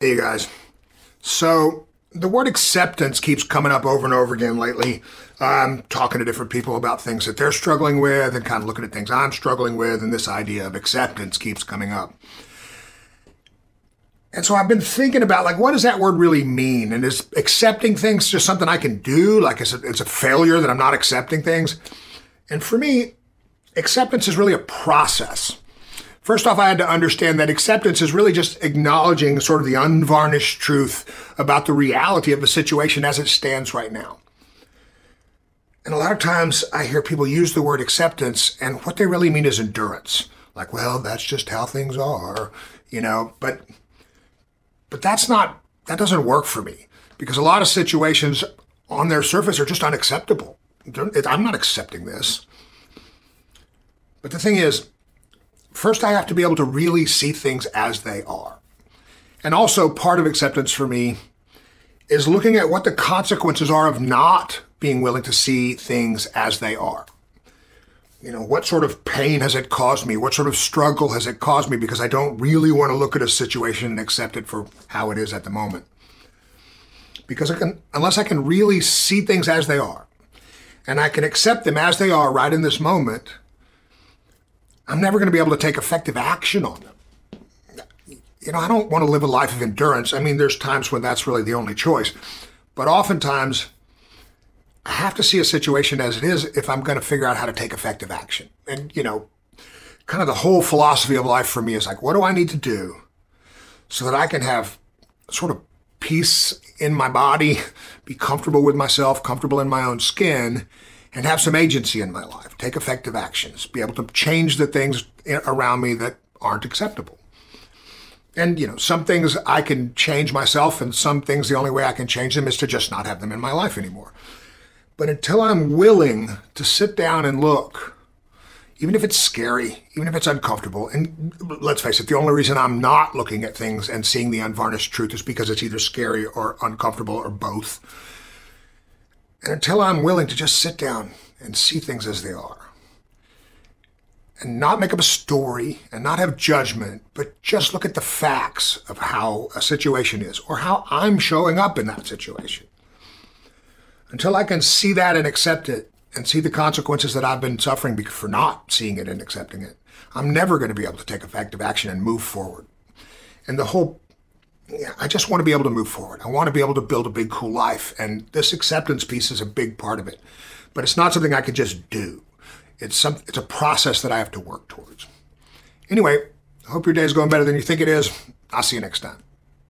Hey you guys, so the word acceptance keeps coming up over and over again lately. I'm talking to different people about things that they're struggling with and kind of looking at things I'm struggling with, and this idea of acceptance keeps coming up. And so I've been thinking about, like, what does that word really mean? And is accepting things just something I can do? Like, it's a failure that I'm not accepting things? And for me, acceptance is really a process. First off, I had to understand that acceptance is really just acknowledging sort of the unvarnished truth about the reality of the situation as it stands right now. And a lot of times I hear people use the word acceptance, and what they really mean is endurance. Like, well, that's just how things are, you know, but that doesn't work for me, because a lot of situations on their surface are just unacceptable. I'm not accepting this. But the thing is, first, I have to be able to really see things as they are. And also, part of acceptance for me is looking at what the consequences are of not being willing to see things as they are. You know, what sort of pain has it caused me? What sort of struggle has it caused me? Because I don't really want to look at a situation and accept it for how it is at the moment. Because unless I can really see things as they are, and I can accept them as they are right in this moment, I'm never going to be able to take effective action on them. You know, I don't want to live a life of endurance. I mean, there's times when that's really the only choice. But oftentimes, I have to see a situation as it is if I'm going to figure out how to take effective action. And, you know, kind of the whole philosophy of life for me is like, what do I need to do so that I can have sort of peace in my body, be comfortable with myself, comfortable in my own skin, and have some agency in my life, take effective actions, be able to change the things around me that aren't acceptable. And, you know, some things I can change myself, and some things the only way I can change them is to just not have them in my life anymore. But until I'm willing to sit down and look, even if it's scary, even if it's uncomfortable, and let's face it, the only reason I'm not looking at things and seeing the unvarnished truth is because it's either scary or uncomfortable or both. And until I'm willing to just sit down and see things as they are, and not make up a story and not have judgment, but just look at the facts of how a situation is or how I'm showing up in that situation. Until I can see that and accept it and see the consequences that I've been suffering for not seeing it and accepting it, I'm never going to be able to take effective action and move forward. And the whole I just want to be able to move forward. I want to be able to build a big, cool life. And this acceptance piece is a big part of it. But it's not something I could just do. It's a process that I have to work towards. Anyway, I hope your day is going better than you think it is. I'll see you next time.